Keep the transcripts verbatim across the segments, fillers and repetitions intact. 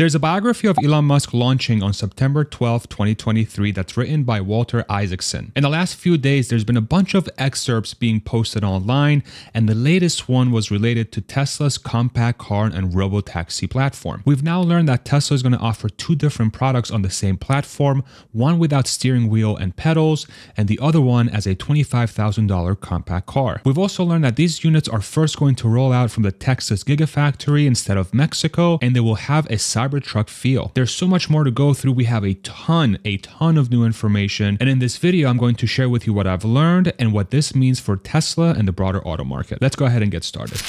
There's a biography of Elon Musk launching on September twelfth, twenty twenty-three that's written by Walter Isaacson. In the last few days, there's been a bunch of excerpts being posted online, and the latest one was related to Tesla's compact car and robotaxi platform. We've now learned that Tesla is going to offer two different products on the same platform, one without steering wheel and pedals, and the other one as a twenty-five thousand dollar compact car. We've also learned that these units are first going to roll out from the Texas Gigafactory instead of Mexico, and they will have a Cybertruck feel. There's so much more to go through. We have a ton, a ton of new information, and in this video, I'm going to share with you what I've learned and what this means for Tesla and the broader auto market. Let's go ahead and get started.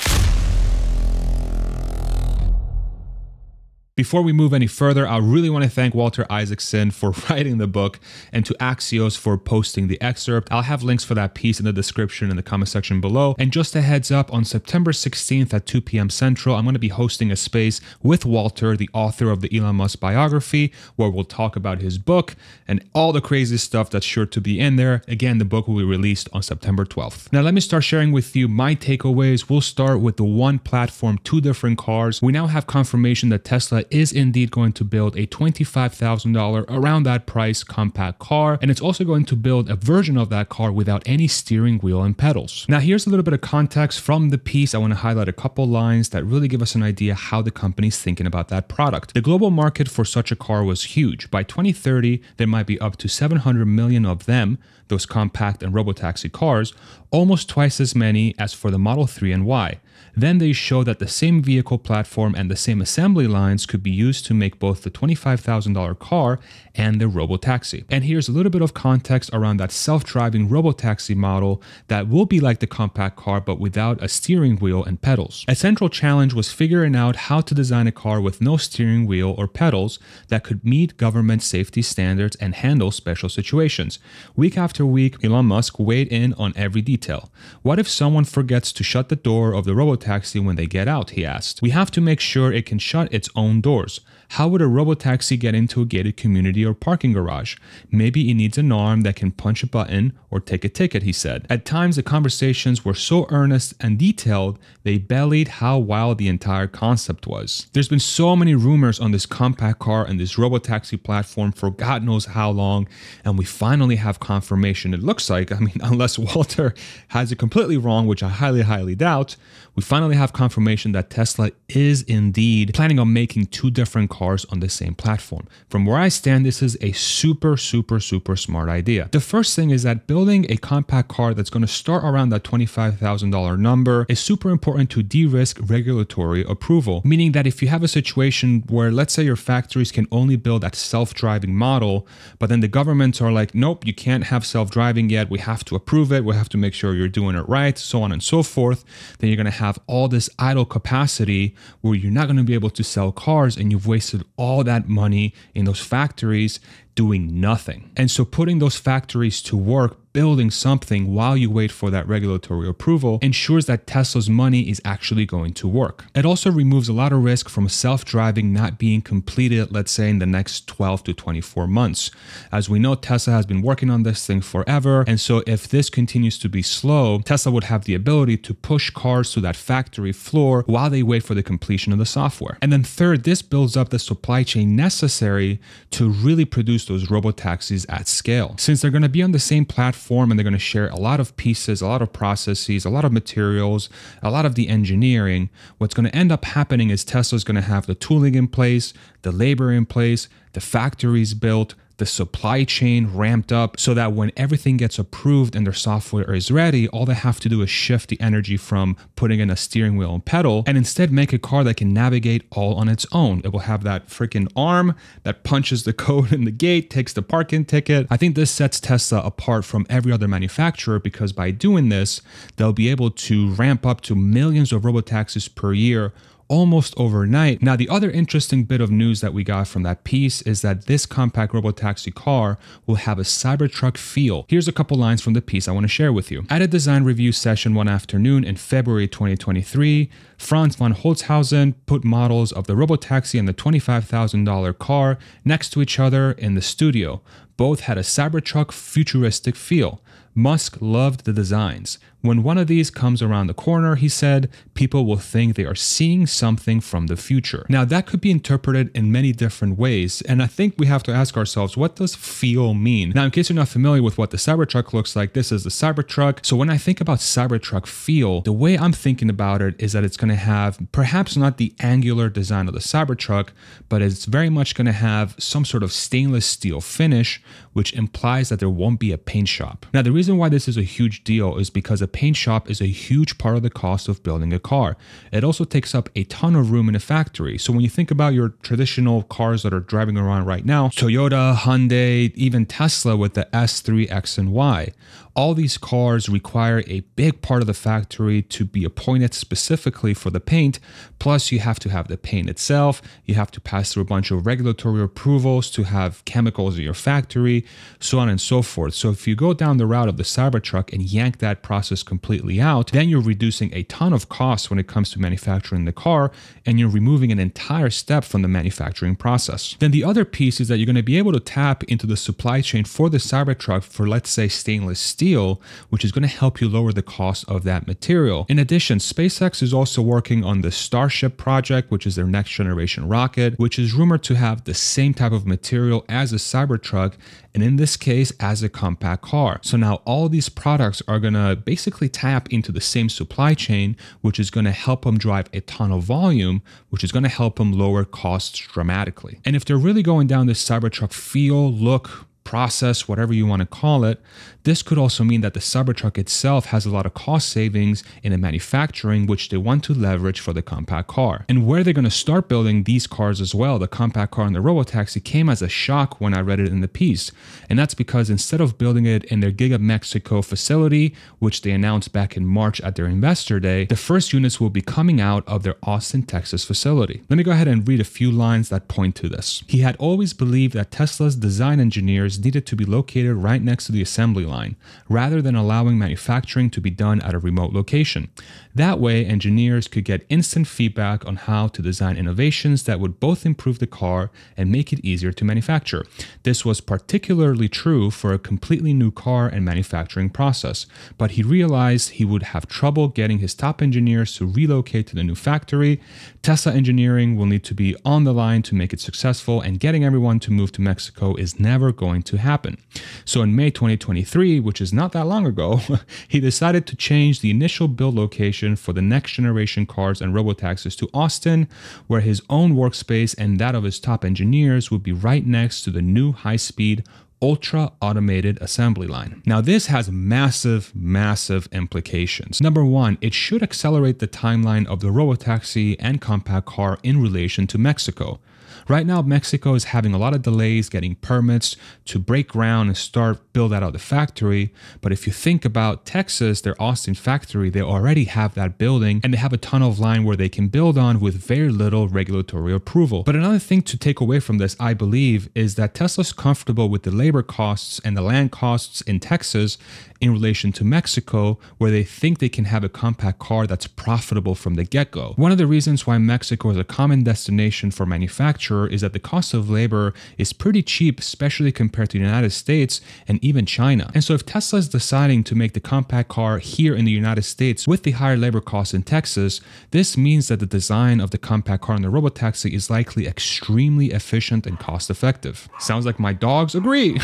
Before we move any further, I really want to thank Walter Isaacson for writing the book and to Axios for posting the excerpt. I'll have links for that piece in the description in the comment section below. And just a heads up, on September sixteenth at two p m Central, I'm going to be hosting a space with Walter, the author of the Elon Musk biography, where we'll talk about his book and all the crazy stuff that's sure to be in there. Again, the book will be released on September twelfth. Now, let me start sharing with you my takeaways. We'll start with the one platform, two different cars. We now have confirmation that Tesla is indeed going to build a twenty-five thousand dollar around that price compact car, and it's also going to build a version of that car without any steering wheel and pedals. Now, here's a little bit of context from the piece. I want to highlight a couple lines that really give us an idea how the company's thinking about that product. The global market for such a car was huge. By twenty thirty, there might be up to seven hundred million of them, those compact and robotaxi cars, almost twice as many as for the Model three and Y. Then they show that the same vehicle platform and the same assembly lines could be used to make both the twenty-five thousand dollar car and the robotaxi. And here's a little bit of context around that self-driving robotaxi model that will be like the compact car but without a steering wheel and pedals. A central challenge was figuring out how to design a car with no steering wheel or pedals that could meet government safety standards and handle special situations. Week after week, Elon Musk weighed in on every detail. What if someone forgets to shut the door of the robotaxi taxi when they get out, he asked. We have to make sure it can shut its own doors. How would a robotaxi get into a gated community or parking garage? Maybe it needs an arm that can punch a button or take a ticket, he said. At times, the conversations were so earnest and detailed, they belied how wild the entire concept was. There's been so many rumors on this compact car and this robotaxi platform for God knows how long, and we finally have confirmation. It looks like, I mean, unless Walter has it completely wrong, which I highly, highly doubt, we finally have confirmation that Tesla is indeed planning on making two different cars on the same platform. From where I stand, this is a super, super, super smart idea. The first thing is that building a compact car that's going to start around that twenty-five thousand dollar number is super important to de-risk regulatory approval, meaning that if you have a situation where, let's say, your factories can only build that self-driving model, but then the governments are like, nope, you can't have self-driving yet. We have to approve it. We have to make sure you're doing it right, so on and so forth. Then you're going to have have all this idle capacity where you're not going to be able to sell cars, and you've wasted all that money in those factories doing nothing. And so putting those factories to work building something while you wait for that regulatory approval ensures that Tesla's money is actually going to work. It also removes a lot of risk from self-driving not being completed, let's say in the next twelve to twenty-four months. As we know, Tesla has been working on this thing forever. And so if this continues to be slow, Tesla would have the ability to push cars to that factory floor while they wait for the completion of the software. And then third, this builds up the supply chain necessary to really produce those robotaxis at scale. Since they're going to be on the same platform, and they're going to share a lot of pieces, a lot of processes, a lot of materials, a lot of the engineering. What's going to end up happening is Tesla's going to have the tooling in place, the labor in place, the factories built, the supply chain ramped up, so that when everything gets approved and their software is ready, all they have to do is shift the energy from putting in a steering wheel and pedal and instead make a car that can navigate all on its own. It will have that freaking arm that punches the code in the gate, takes the parking ticket. I think this sets Tesla apart from every other manufacturer, because by doing this, they'll be able to ramp up to millions of robotaxis per year almost overnight. Now, the other interesting bit of news that we got from that piece is that this compact robotaxi car will have a Cybertruck feel. Here's a couple lines from the piece I want to share with you. At a design review session one afternoon in February twenty twenty-three, Franz von Holzhausen put models of the robotaxi and the twenty-five thousand dollar car next to each other in the studio. Both had a Cybertruck futuristic feel. Musk loved the designs. When one of these comes around the corner, he said, people will think they are seeing something from the future. Now, that could be interpreted in many different ways, and I think we have to ask ourselves, what does feel mean? Now, in case you're not familiar with what the Cybertruck looks like, this is the Cybertruck. So when I think about Cybertruck feel, the way I'm thinking about it is that it's going to have perhaps not the angular design of the Cybertruck, but it's very much going to have some sort of stainless steel finish, which implies that there won't be a paint shop. Now, the reason why this is a huge deal is because a paint shop is a huge part of the cost of building a car. It also takes up a ton of room in a factory. So when you think about your traditional cars that are driving around right now, Toyota, Hyundai, even Tesla with the S three, X, and Y, all these cars require a big part of the factory to be appointed specifically for the paint. Plus, you have to have the paint itself. You have to pass through a bunch of regulatory approvals to have chemicals in your factory, so on and so forth. So if you go down the route of the Cybertruck and yank that process completely out, then you're reducing a ton of costs when it comes to manufacturing the car, and you're removing an entire step from the manufacturing process. Then the other piece is that you're going to be able to tap into the supply chain for the Cybertruck for, let's say, stainless steel. Steel, which is going to help you lower the cost of that material. In addition, SpaceX is also working on the Starship project, which is their next generation rocket, which is rumored to have the same type of material as a Cybertruck, and in this case, as a compact car. So now all these products are going to basically tap into the same supply chain, which is going to help them drive a ton of volume, which is going to help them lower costs dramatically. And if they're really going down this Cybertruck feel, look, process, whatever you want to call it, this could also mean that the Cybertruck itself has a lot of cost savings in the manufacturing, which they want to leverage for the compact car. And where they're going to start building these cars as well, the compact car and the robotaxi, came as a shock when I read it in the piece. And that's because instead of building it in their Giga Mexico facility, which they announced back in March at their investor day, the first units will be coming out of their Austin, Texas facility. Let me go ahead and read a few lines that point to this. He had always believed that Tesla's design engineers needed to be located right next to the assembly line, rather than allowing manufacturing to be done at a remote location. That way, engineers could get instant feedback on how to design innovations that would both improve the car and make it easier to manufacture. This was particularly true for a completely new car and manufacturing process, but he realized he would have trouble getting his top engineers to relocate to the new factory. Tesla engineering will need to be on the line to make it successful, and getting everyone to move to Mexico is never going to happen. So in May twenty twenty-three, which is not that long ago, he decided to change the initial build location for the next generation cars and robotaxis to Austin, where his own workspace and that of his top engineers would be right next to the new high-speed ultra automated assembly line. Now, this has massive, massive implications. Number one, it should accelerate the timeline of the robotaxi and compact car in relation to Mexico. Right now, Mexico is having a lot of delays getting permits to break ground and start build out of the factory. But if you think about Texas, their Austin factory, they already have that building and they have a ton of line where they can build on with very little regulatory approval. But another thing to take away from this, I believe, is that Tesla's comfortable with the labor costs and the land costs in Texas in relation to Mexico, where they think they can have a compact car that's profitable from the get-go. One of the reasons why Mexico is a common destination for manufacturing is that the cost of labor is pretty cheap, especially compared to the United States and even China. And so if Tesla is deciding to make the compact car here in the United States with the higher labor costs in Texas, this means that the design of the compact car and the robotaxi is likely extremely efficient and cost effective. Sounds like my dogs agree.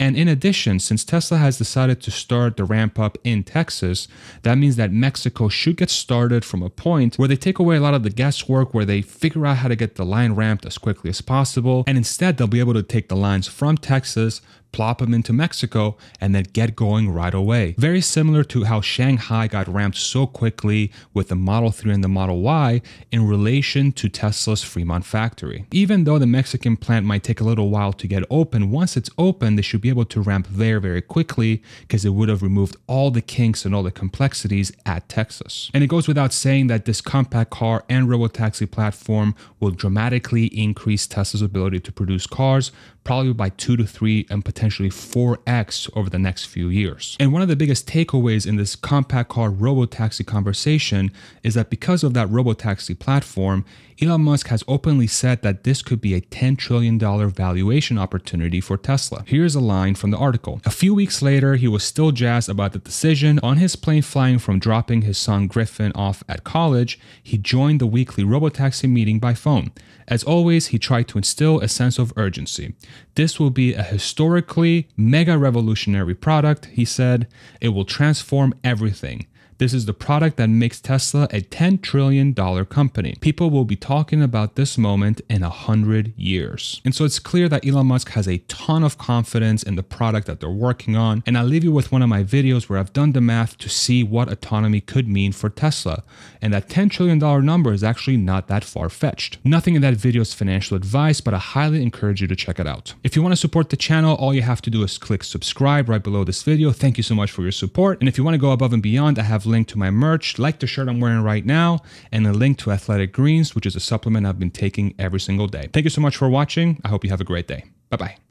And in addition, since Tesla has decided to start the ramp up in Texas, that means that Mexico should get started from a point where they take away a lot of the guesswork, where they figure out how to get the line ramped as quickly as possible, and instead they'll be able to take the lines from Texas, plop them into Mexico, and then get going right away. Very similar to how Shanghai got ramped so quickly with the Model three and the Model Y in relation to Tesla's Fremont factory. Even though the Mexican plant might take a little while to get open, once it's open, they should be able to ramp there very quickly because it would have removed all the kinks and all the complexities at Texas. And it goes without saying that this compact car and robotaxi platform will dramatically increase Tesla's ability to produce cars, probably by two to three and potentially four X over the next few years. And one of the biggest takeaways in this compact car robotaxi conversation is that because of that robotaxi platform, Elon Musk has openly said that this could be a ten trillion dollar valuation opportunity for Tesla. Here's a line from the article. A few weeks later, he was still jazzed about the decision. On his plane flying from dropping his son Griffin off at college, he joined the weekly robotaxi meeting by phone. As always, he tried to instill a sense of urgency. This will be a historically mega revolutionary product, he said. It will transform everything. This is the product that makes Tesla a ten trillion dollar company. People will be talking about this moment in a hundred years. And so it's clear that Elon Musk has a ton of confidence in the product that they're working on. And I'll leave you with one of my videos where I've done the math to see what autonomy could mean for Tesla. And that ten trillion dollar number is actually not that far-fetched. Nothing in that video is financial advice, but I highly encourage you to check it out. If you want to support the channel, all you have to do is click subscribe right below this video. Thank you so much for your support. And if you want to go above and beyond, I have link to my merch, like the shirt I'm wearing right now, and a link to Athletic Greens, which is a supplement I've been taking every single day. Thank you so much for watching. I hope you have a great day. Bye-bye.